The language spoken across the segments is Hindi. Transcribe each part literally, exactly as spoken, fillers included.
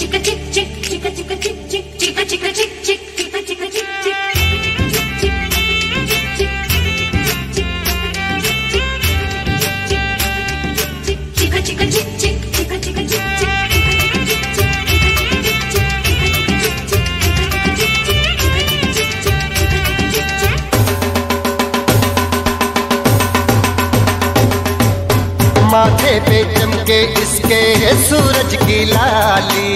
चिक चिक चिक चिक चिक चिक चिक चिक चिक चिक चिक चिक चिक चिक चिक। माथे पे चमके इसके सूरज की लाली,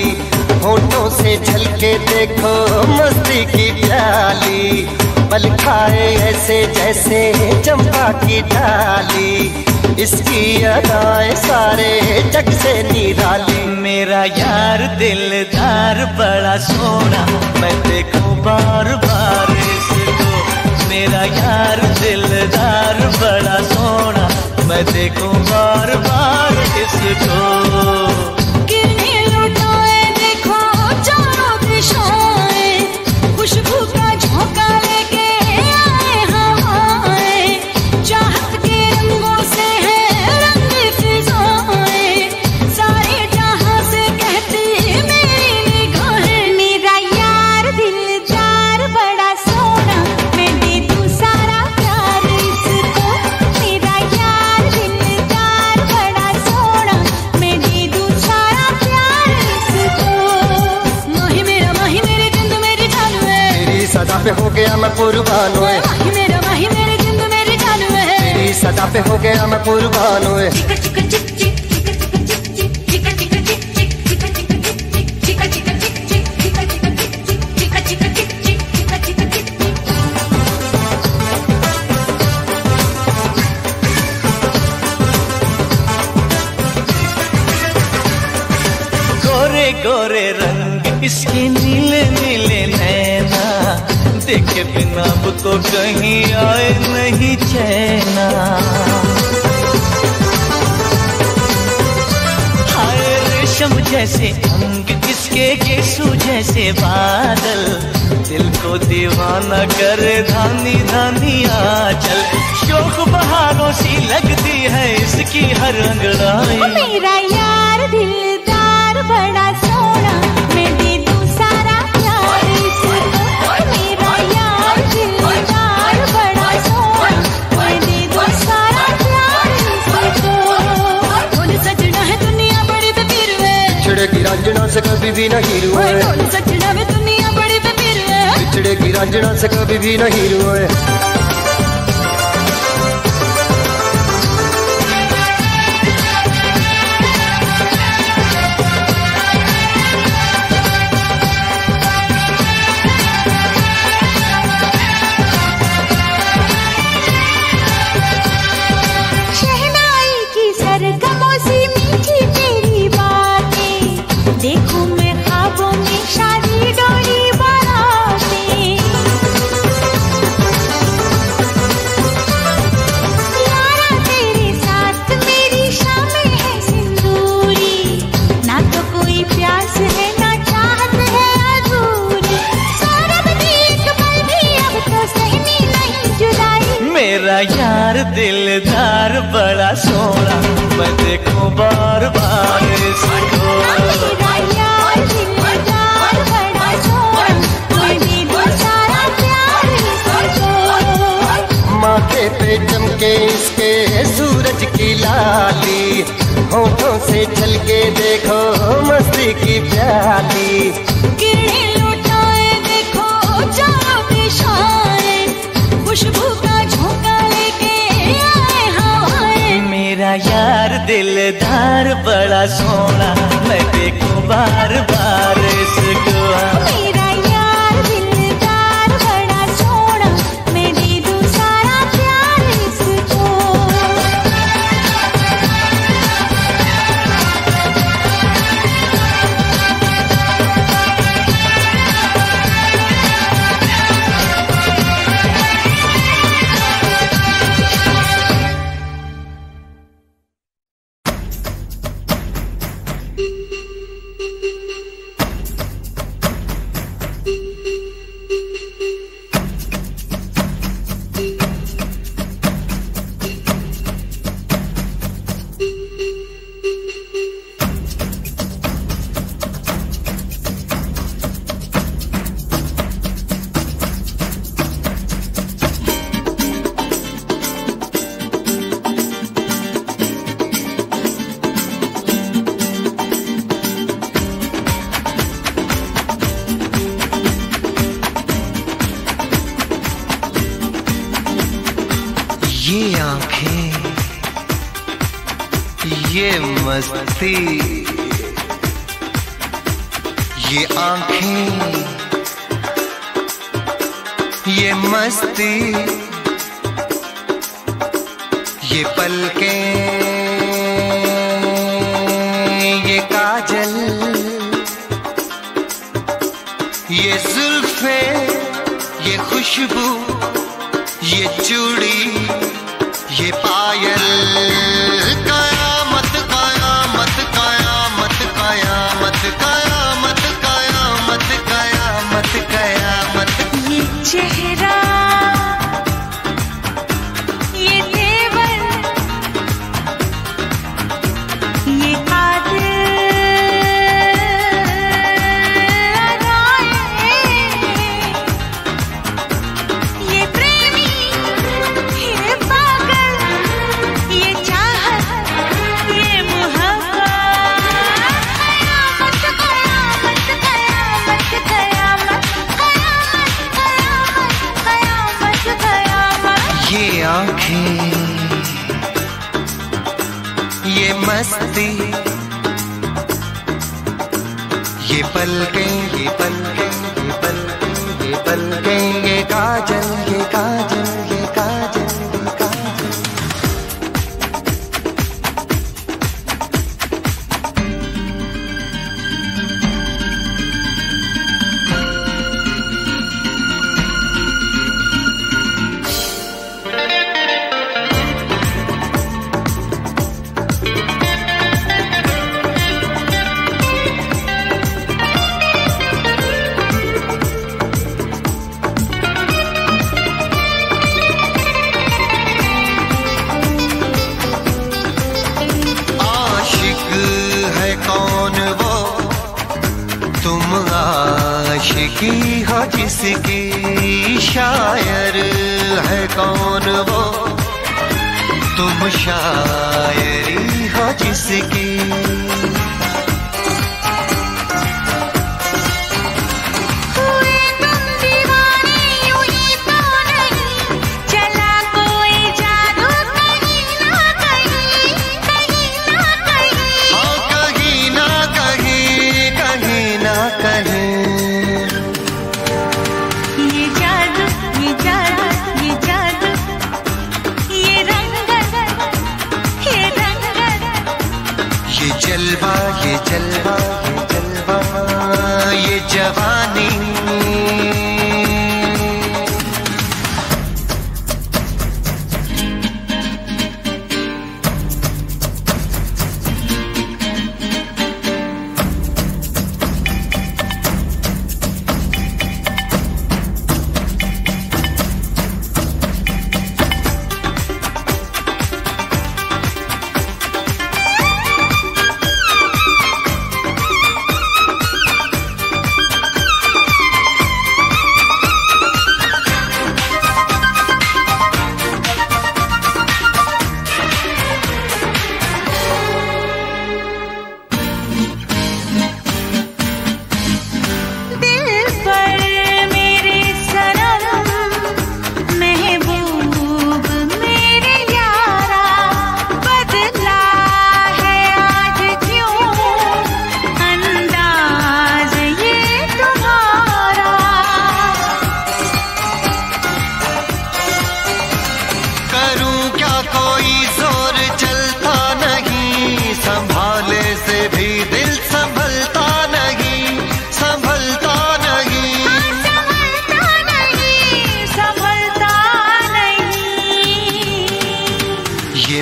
होठों से झलके देखो मस्ती की प्याली। पल खाए ऐसे जैसे चंपा की डाली, इसकी अदाएं सारे जग से निराली। मेरा यार दिलदार बड़ा सोना, मैं देखूं बार बार इसको। मेरा यार दिलदार बड़ा सोना, मैं देखूं बार बार इसको। किन्हीं लुटाए देखो चारों दिशाएं, खुशबू का झोंका लेके आए हवाएं। चाहत के रंगों से है रंगी फिजाएं, सारे जहां से कहती मेरी निगाहें। मेरा यार दिलदार बड़ा सोना, मैं दे दूं सारा प्यार इसको। मेरा यार सदा पे हो गया मैं कुर्बान हुए, मेरा माही मेरे जिंद मेरे जानू है। मेरी सदा पे हो गया मैं कुर्बान हुए। गोरे गोरे रंग इसके नीले नीले नैना, देखे बिना अब तो कहीं आए नहीं चैना। हाय रेशम जैसे अंग इसके, केसू जैसे बादल, दिल को दीवाना करे धानी धानी आंचल। शोक बहारों सी लगती है इसकी हर अंगड़ाई। मेरा यार दिलदार बड़ा सोना, मैं दे दूं सारा प्यार इसको। रांझना से कभी भी नहीं रोए, सजना में दुनिया बड़ी बेबीर है। बिछड़े की रांझना से कभी भी नहीं रोए। देखूं मैं ख्वाबों में शादी डोली बनाती, यारा तेरे साथ मेरी शामें हैं सिंदूरी। ना तो कोई प्यास है ना चाहत है अधूरी, सारा भी एक पल भी अब तो सहनी नहीं जुदाई। मेरा यार दिलदार बड़ा सोना, मैं देखूं बार बार इसको। माथे पे चमके इसके सूरज की लाली, होठों से छलके देखो मस्ती की प्याली। किरणें लुटाए देखो चारों दिशाएं, खुशबू का झोंका लेके आए हवाएं। मेरा यार दिलदार बड़ा सोना, मैं देखूं बार बार इसको। ये मस्ती, ये आंखें, ये मस्ती, ये पलकें, ये काजल, ये जुल्फे, ये खुशबू, ये चूड़ी, ये पायल। ये आँखें, ये मस्ती, ये पलकें, ये पलकें, ये पलकें, ये पलकें, ये काजल, ये काजल, ये काजल, ये आशिकी हो जिसकी, शायर है कौन वो, तुम शायरी हो जिसकी। जलवा ये जलवा ये जलवा ये जवानी,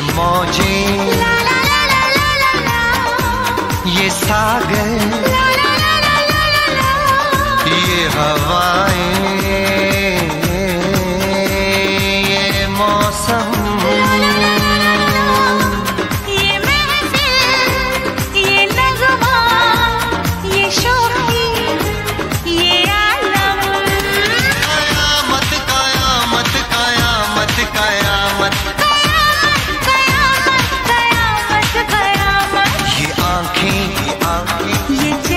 ये मौजें, ये सागर, ये हवाएं, ये मौसम, ये महफिल, ये नगमा, ये शोखी, ये आलम। कयामत कयामत कयामत कयामत, ये आँखें, ये आँखें, ये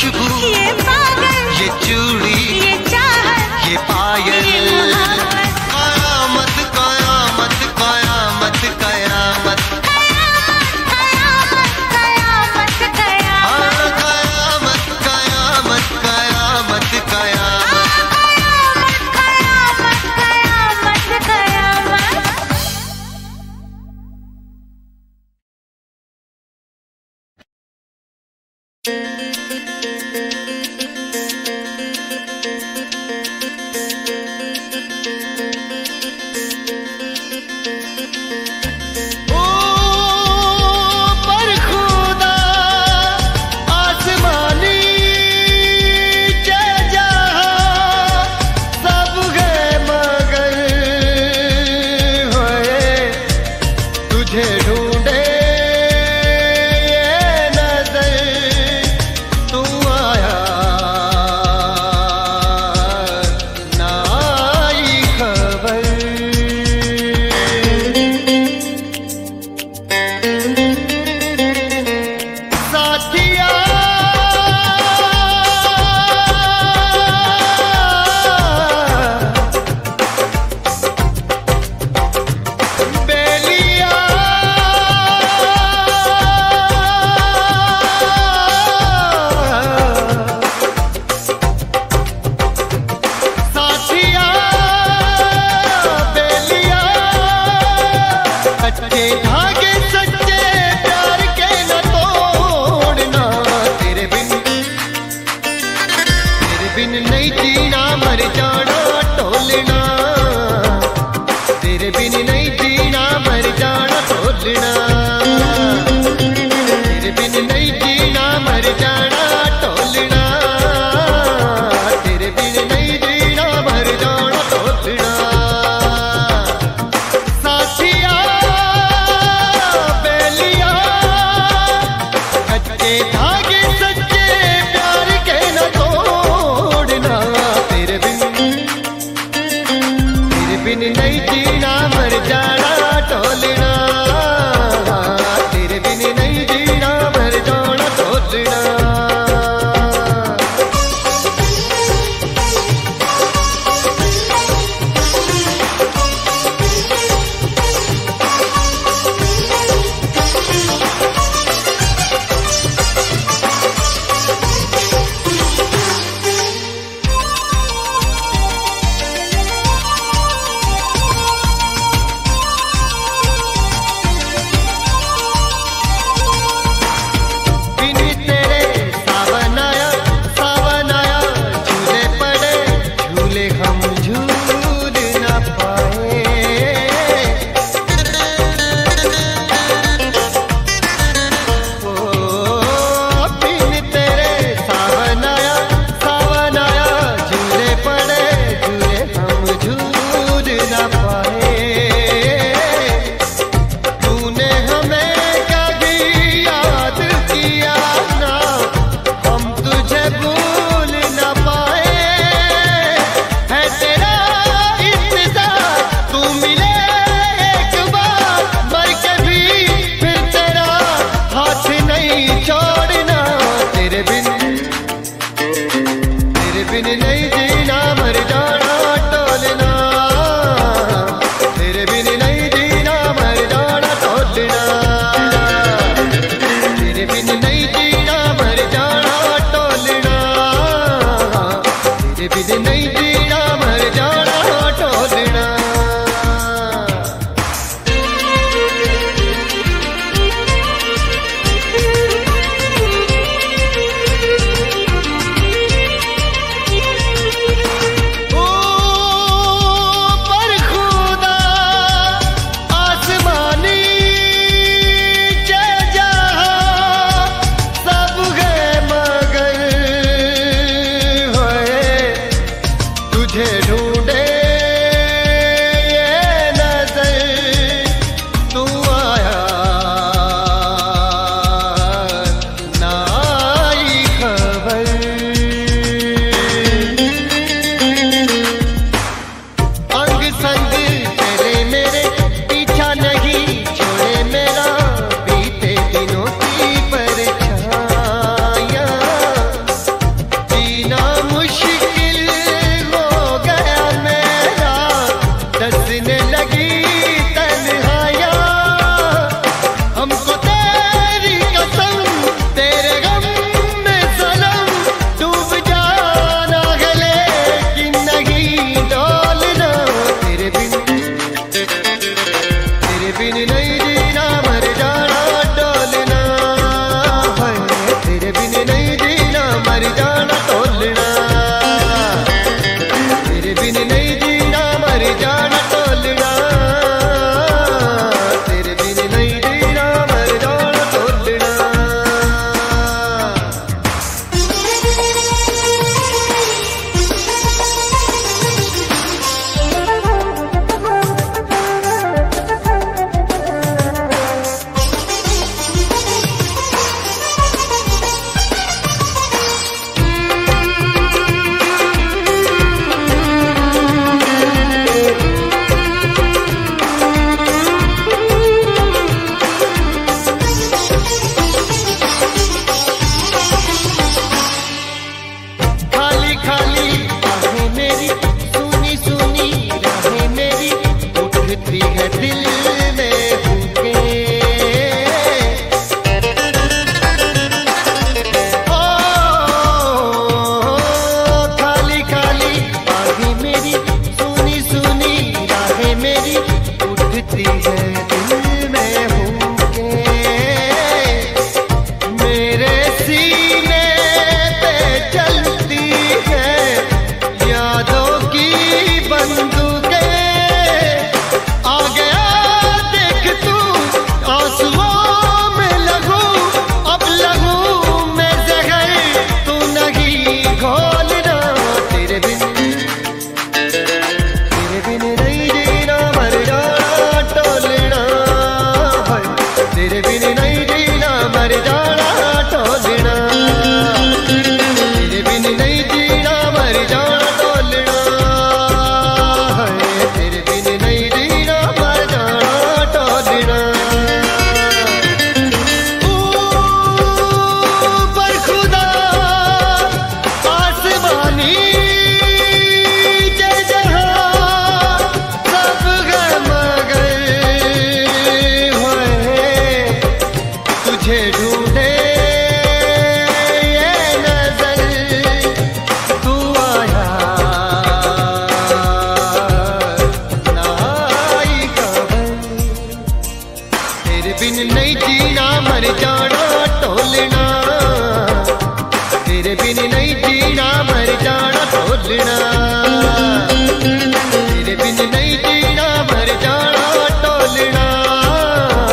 खुशबू ये पागल, ये चूड़ी ये चाहत, ये पायल, कयामत कयामत कयामत कयामत कयामत कयामत कयामत कयामत कयामत कयामत कयामत कयामत। तेरे सीने पे चलती है यादों की बंदूकें। आ गया देख तू आंसुओं में लगू, अब लगू मैं जहर तू नहीं घोलना। तेरे बिन तेरे बिन नहीं जीना मरना टोलना, तेरे बिन नहीं जीना मरना टोलना, तेरे बिन नहीं जीना मर जाना टोलना, तेरे बिन नहीं जीना मर जाना टोलना। तू पर खुदा आसमानी जहाँ सब गम गए हुए, तुझे ढूंढे नहीं जीना मर जाना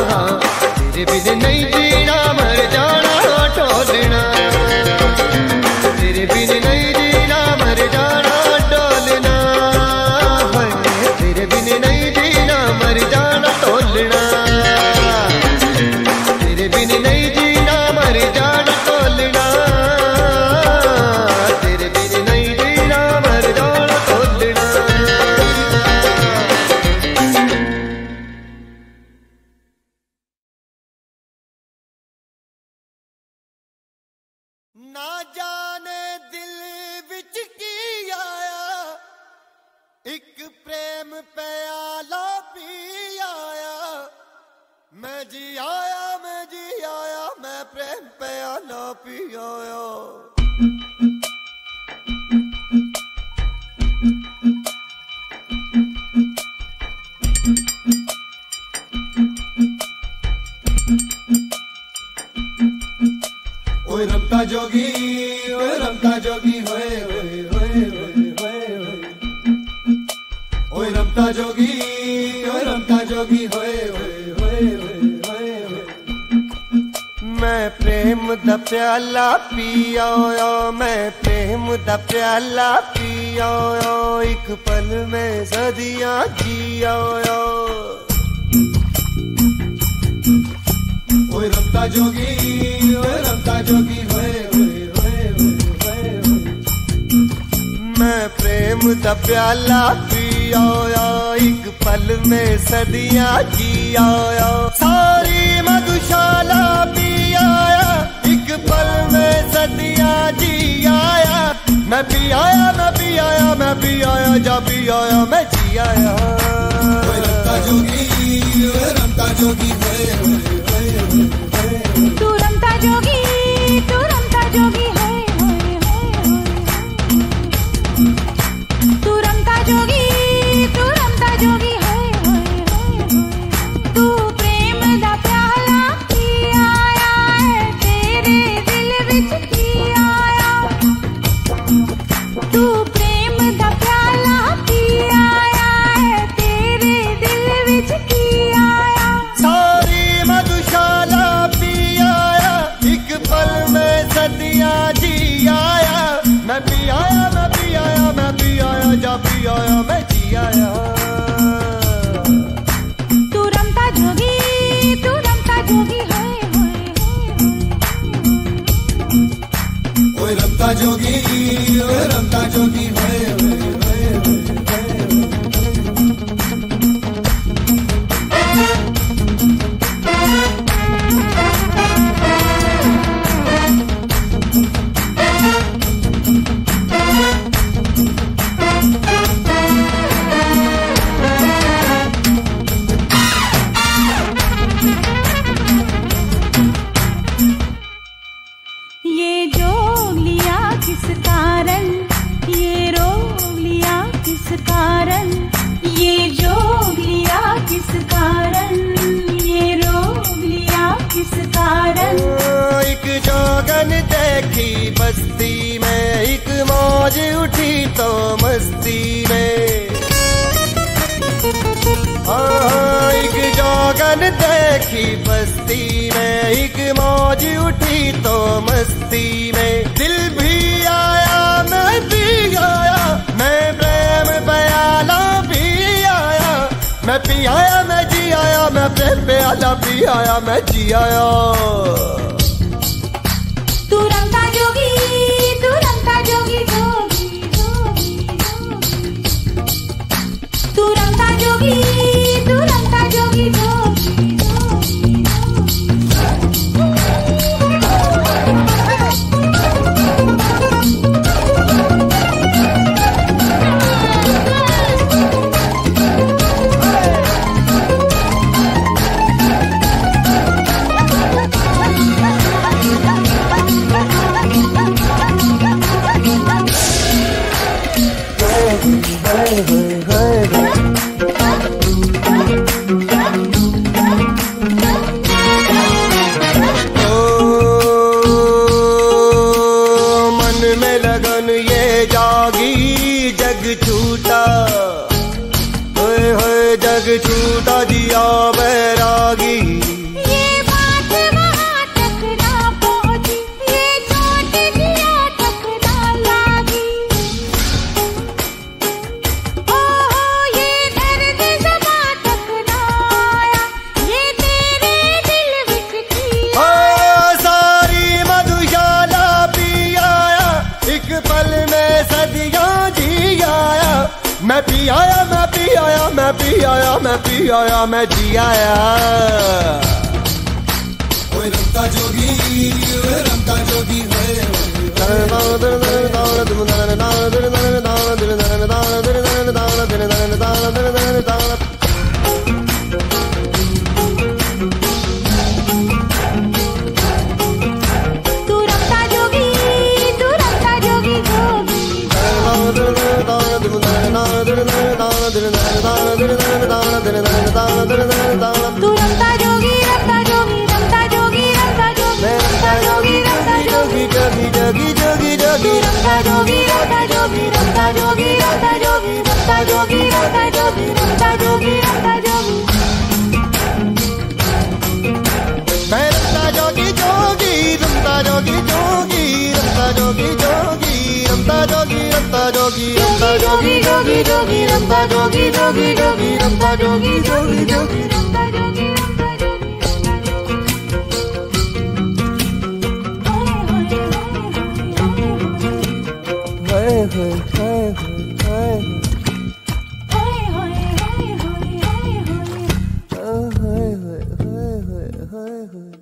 टोलना, तेरे बिन नहीं जीना मर जाना टोलना, तेरे बिन नहीं जीना मर जाना टोलना, तेरे बिन नहीं जीना मर जाना टोलना, तेरे बिन नहीं जीना मर जाना टोलना, तेरे बिन नहीं जीना मर जाना टोलना, ना जाने दिल विच की आया एक प्रेम प्याला पी आया। मैं जी आया मैं जी आया मैं प्रेम प्याला पी आया। ओए रमता जोगी ओए रमता जोगी होए होए होए होए होए, ओए रमता जोगी ओए रमता जोगी होए होए होए होए होए। मैं प्रेम दा प्याला पिया ओ, मैं प्रेम दा प्याला पिया ओ, एक पल में सदियां जिया ओ। ओए रमता जोगी ओए रमता जोगी होए होए होए होए होए। मैं प्रेम दा प्याला पिया ओ, एक पल में सदियां जिया ओ। सारी मधुशाला पिया आया, एक पल में सदियां जिया आया। मैं पी आया मैं पी आया मैं पी आया जा पी आया मैं जी आया। ओए रमता जोगी ओए रमता जोगी होए होए। तू रमता जोगी तू रमता जोगी होए होए होए, तू रमता जोगी तू रमता जोगी होए होए होए। तू प्रेम दा प्याला पी आया है, तेरे दिल विच पी आया। तू प्रेम दा प्याला पी आया है, तेरे दिल विच पी आया। सारी मधुशाला जी आया, मैं पी आया मैं पी आया मैं पी आया जा पी आया मैं जी आया। तू रमता जोगी तू रमता जोगी होए होए। ओए रमता जोगी ओए रमता जोगी होए होए। एक जागन की बस्ती में एक मौज उठी तो मस्ती में, एक जागन देखी बस्ती में एक मौज उठी तो मस्ती में। दिल भी आया मैं भी आया, मैं प्रेम प्याला भी आया, मैं पी आया मैं जी आया, मैं प्रेम प्याला भी आया मैं जी आया। मैं पी आया मैं पी आया मैं पी आया मैं पी आया मैं जी आया। ओए रंता जोगी ओए रंता जोगी होए होए Jogi jogi ramba jogi jogi jogi ramba jogi jogi jogi ramba jogi ramba jogi hey hey hey hey hey hey hey hey hey hey hey।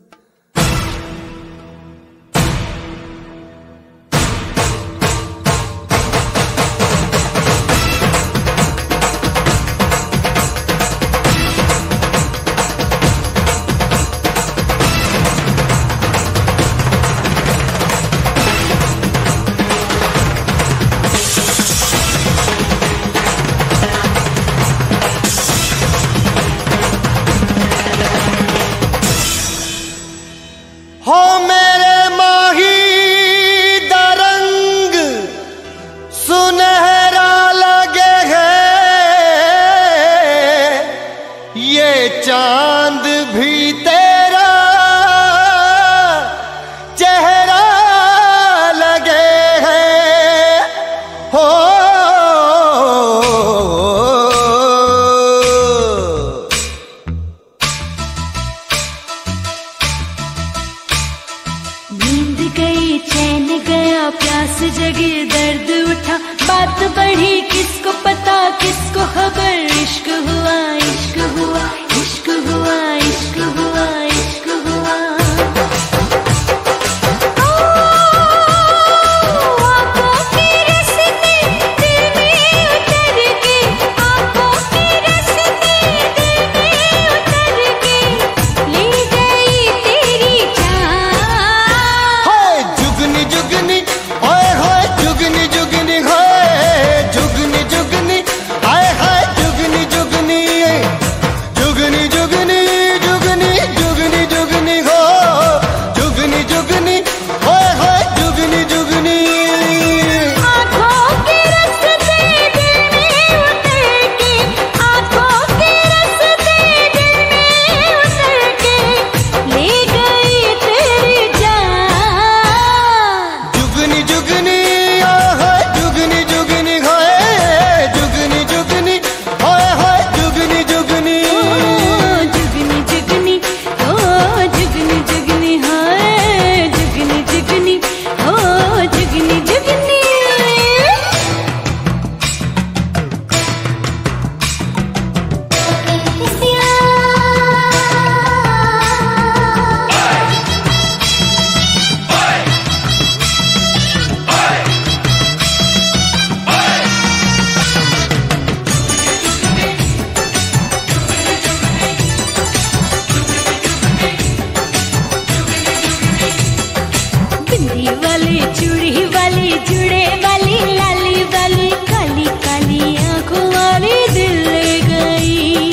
चूड़ी वाली जुड़े वाली लाली वाली काली काली आंखों वाली दिल ले गई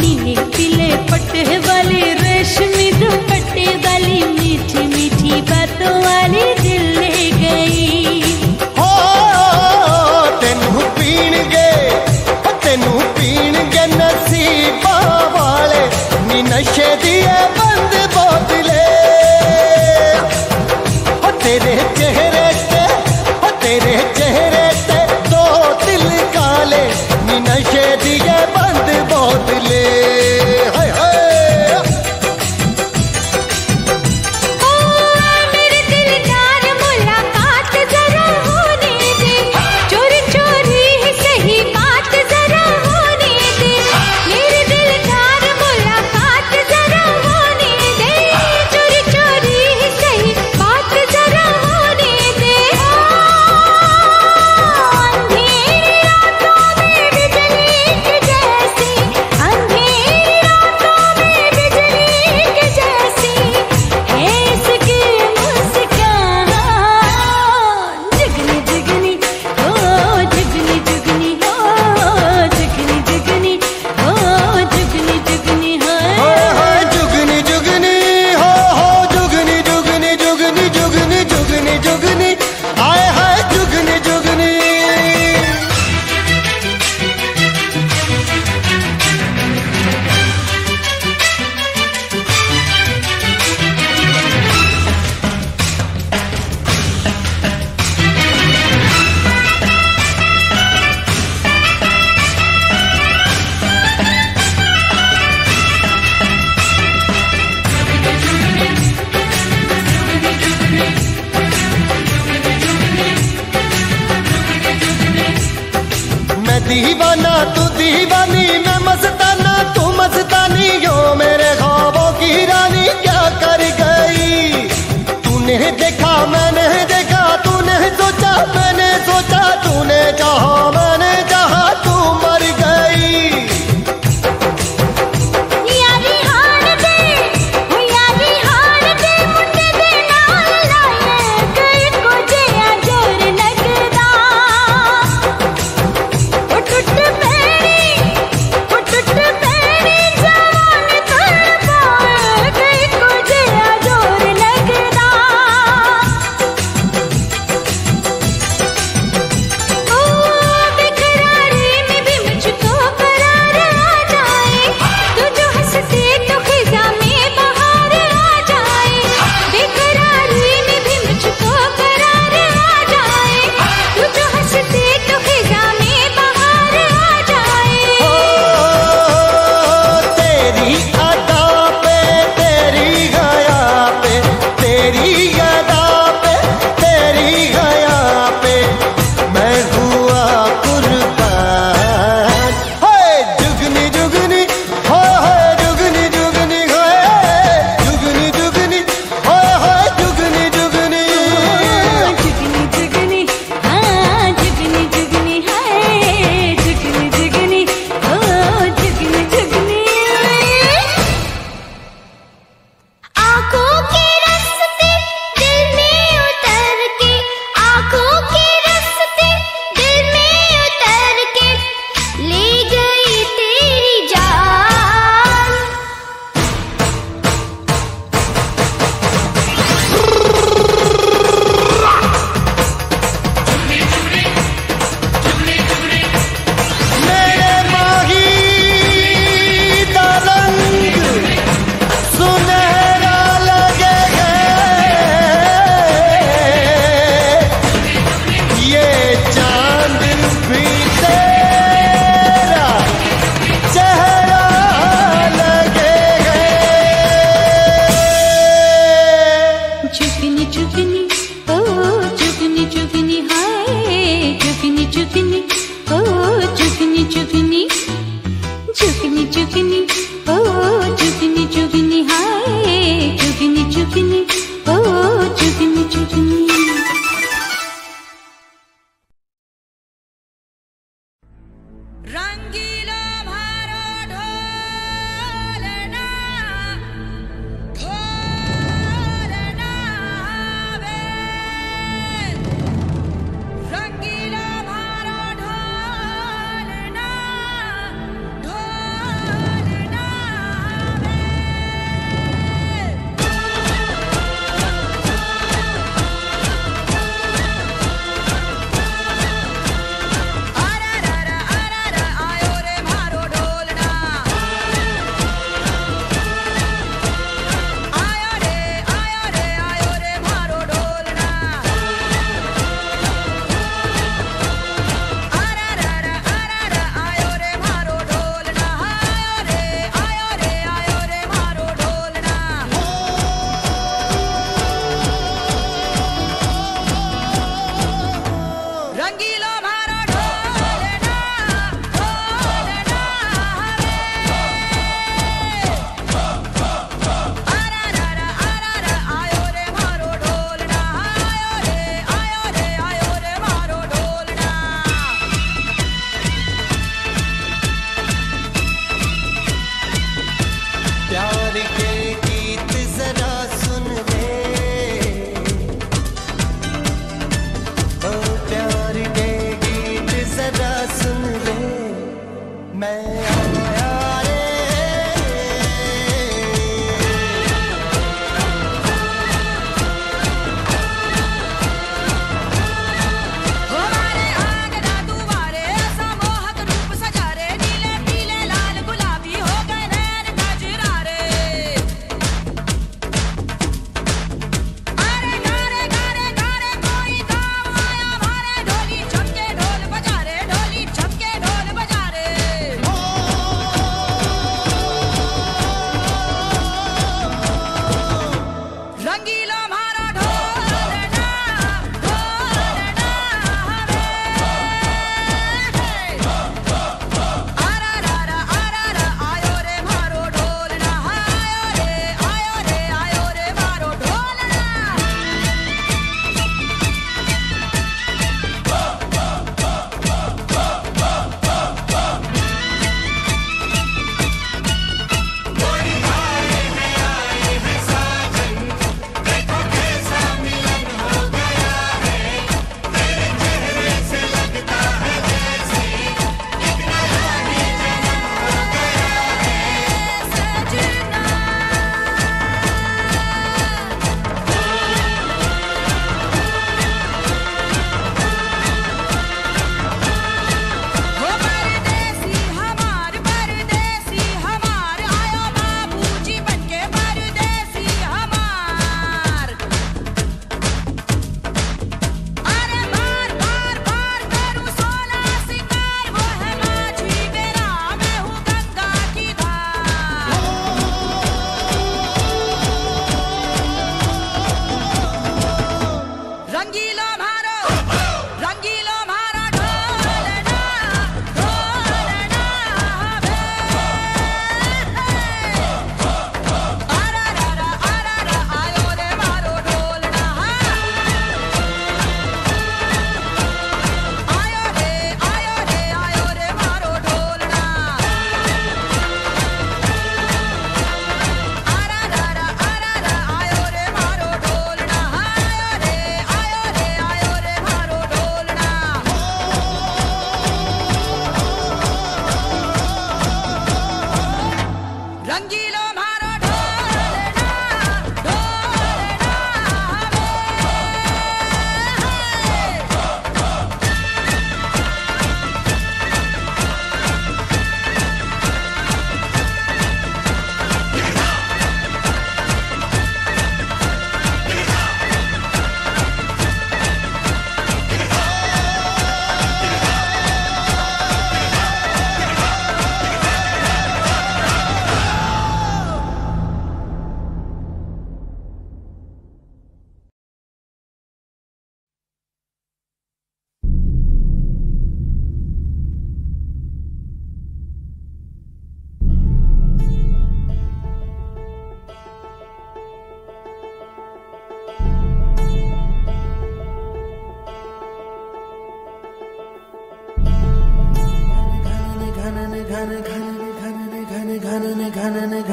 नीले पीले पट्टे वाली रेशमी दुपट्टे वाली मीठी मीठी बातों वाली दिल ले गई। हो तेनू पीण गे तेनू पीण गे नसीबा वाले नी नशे दिए बंद बोतले तेरे चेहरे ते हो तेरे चेहरे ते दो दिल काले नी नशे दिए बंद बोतले। हाय हाय ओ मेरे दिलदार मुलाकात जरा होने दे चोरी चोरी ही सही बात जरा होने दे मेरे दिलदार मुलाकात जरा होने दे चोरी चोरी ही सही बात जरा दीवाना तू दीवानी मैं मस्ताना तू मस्तानी यो मेरे ख्वाबों की रानी क्या कर गई। तूने देखा मैंने देखा तूने सोचा मैंने सोचा तूने चाहा मैंने चाहा तू मर गई। यारी हार दे यारी हार दे मुझे दे नाल लाए कहीं कुछ जोर लगदा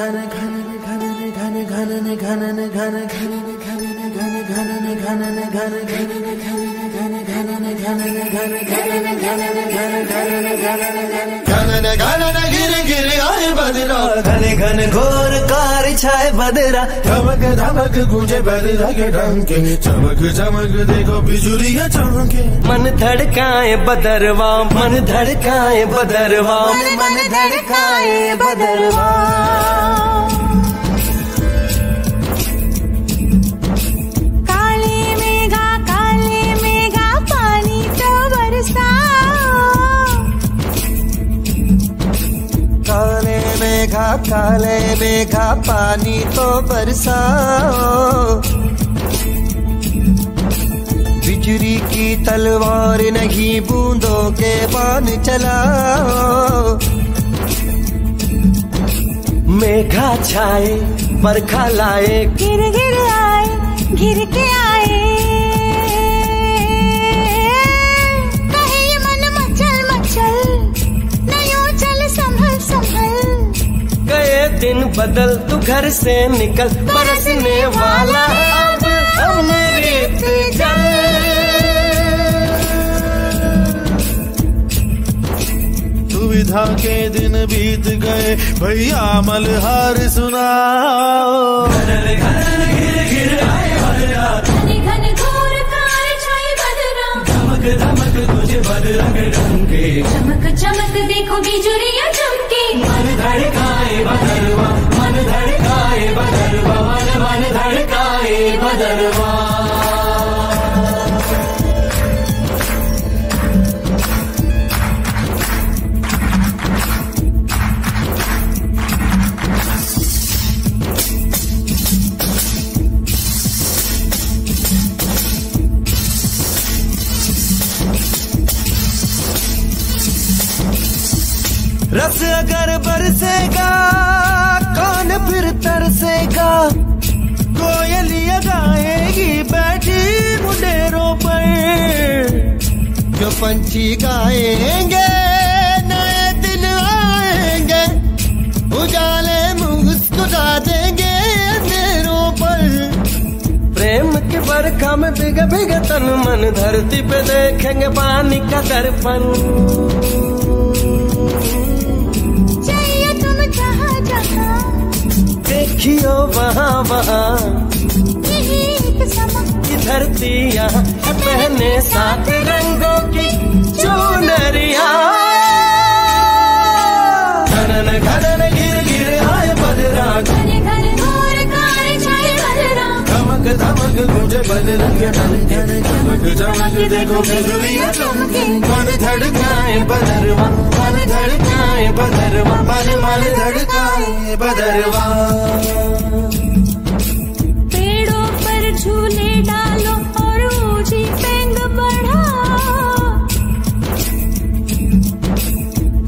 घन घन घन घन घन घन घन घन गिर गिर आए बदरा घन घन घोर कार छाए बदरा धमक धमक गूंजे बदरा के ढंके चमक चमक देखो बिजुलिया चमके मन धड़काए बदरवा मन धड़काए बदरवा मन धड़काए बदरवा मेघा काले मेघा पानी तो बरसाओ बिजली की तलवार नहीं बूंदों के बाण चलाओ मेघा छाए बरखा लाए गिर गिर आए गिर के आए कहीं मन मचल मचल नयो चल संभल संभल गए दिन बदल तू घर से निकल बरसने वाला अब अब मेरे से जल दुविधा के दिन बीत गए भैया मल्हार सुनाओ घन घन गिर गिर आए बदरा घन घन घोर कार छाए बदरा धमक धमक तुझे बदला के ढंगे चमक चमक देखो बिजुलिया चमके मन धड़काए बदरवा मन धड़काए बदरवा मन मन धड़काए बदरवा रस अगर बरसेगा कौन फिर तरसेगा कोयलियां गाएगी बैठी मुंडेरों पर जो पंछी गाएंगे नए दिन आएंगे उजाले मुस्कुरा देंगे अंधेरों पर प्रेम के बरखा में भिग भिग तन मन धरती पे देखेंगे पानी का दर्पण देखियो वहाँ वहाँ धरती यहाँ पहने साथ रंगों की चुनरिया घन घन गिर गिर आए बदरा घन घन घोर कार छाए बदरा धमक धमक गूंजे बदरा के ढंके चमक चमक देखो बिजुलियां चमके मन धड़काए बदरवा मन धड़काए बदरवा मन मन धड़काए बदरवा पेड़ों पर झूले डालो और ऊंची पेंग बढ़ाओ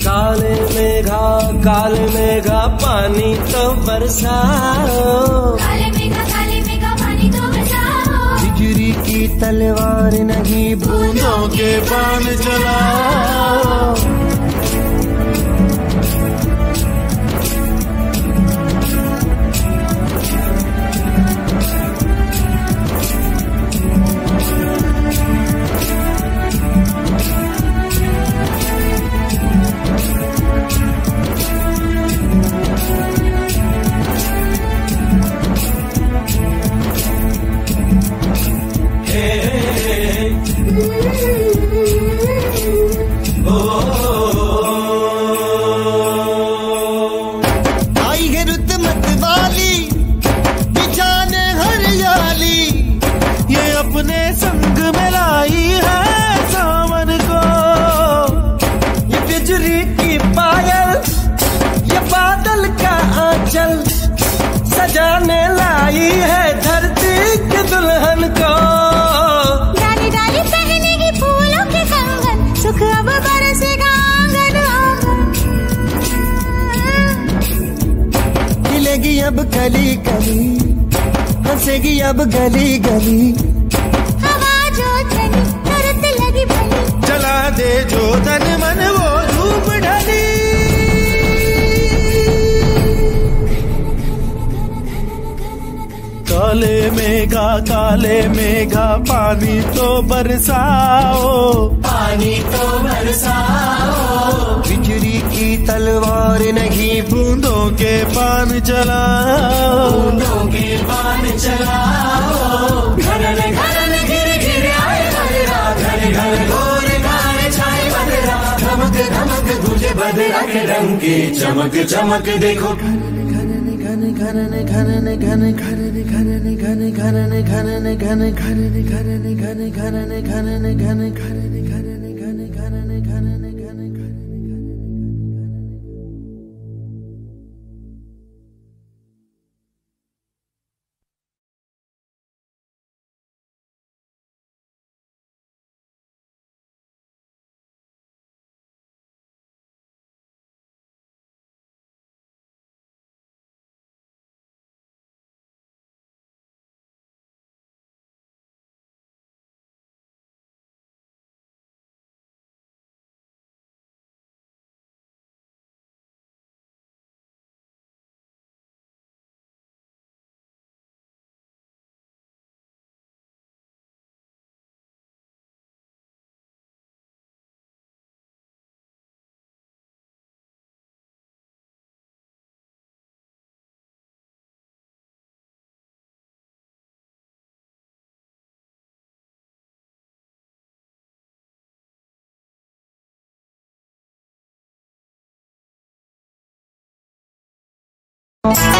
काले मेघा काले मेघा पानी तो बरसाओ बिजली की तलवार नहीं बूंदों के बाण चलाओ सजाने लाई है धरती की दुल्हन को डाली डाली पहनेगी फूलों के कंगन सुख अब बरसेगा आंगन आंगन खिलेगी अब गली गली हंसेगी अब गली गली हवा जो चली तरस लगी भली चला दे जो तन मन वो धूप ढली का काले मेघा पानी तो बरसाओ, पानी तो बरसाओ। बिजली की तलवार नहीं बूंदों के पान चलाओ, बूंदों के पान चलाओ। घरन घरन घिर घिर आए बदरा, घर घर घोर घार छाए बदरा। धमक धमक गुंजे बदरा के रंग के चमक चमक देखो। घन घन घन घन घन घन घन घन घन घन घन घन घन घन घन घन। Oh,